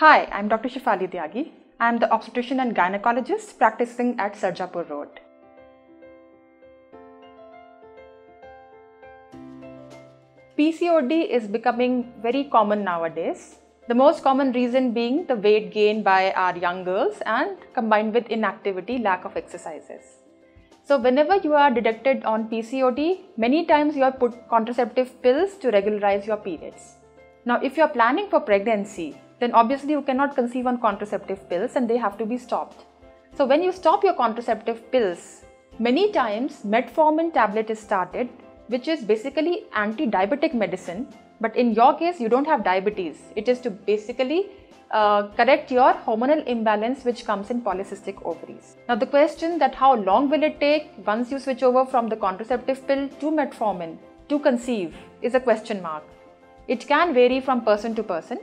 Hi, I'm Dr. Shefali Tyagi. I'm the obstetrician and gynecologist practicing at Sarjapur Road. PCOD is becoming very common nowadays. The most common reason being the weight gain by our young girls and combined with inactivity, lack of exercises. So whenever you are detected on PCOD, many times you are put contraceptive pills to regularize your periods. Now if you are planning for pregnancy, then obviously you cannot conceive on contraceptive pills and they have to be stopped. So when you stop your contraceptive pills, many times metformin tablet is started, which is basically anti-diabetic medicine. But in your case, you don't have diabetes. It is to basically correct your hormonal imbalance which comes in polycystic ovaries. Now the question that how long will it take once you switch over from the contraceptive pill to metformin to conceive is a question mark. It can vary from person to person.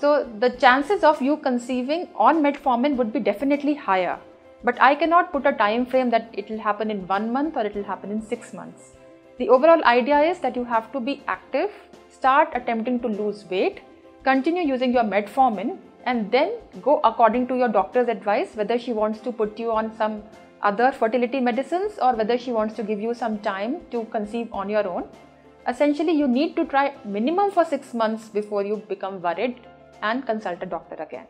So the chances of you conceiving on metformin would be definitely higher. But I cannot put a time frame that it will happen in 1 month or it will happen in 6 months. The overall idea is that you have to be active, start attempting to lose weight, continue using your metformin and then go according to your doctor's advice whether she wants to put you on some other fertility medicines or whether she wants to give you some time to conceive on your own. Essentially, you need to try minimum for 6 months before you become worried and consult a doctor again.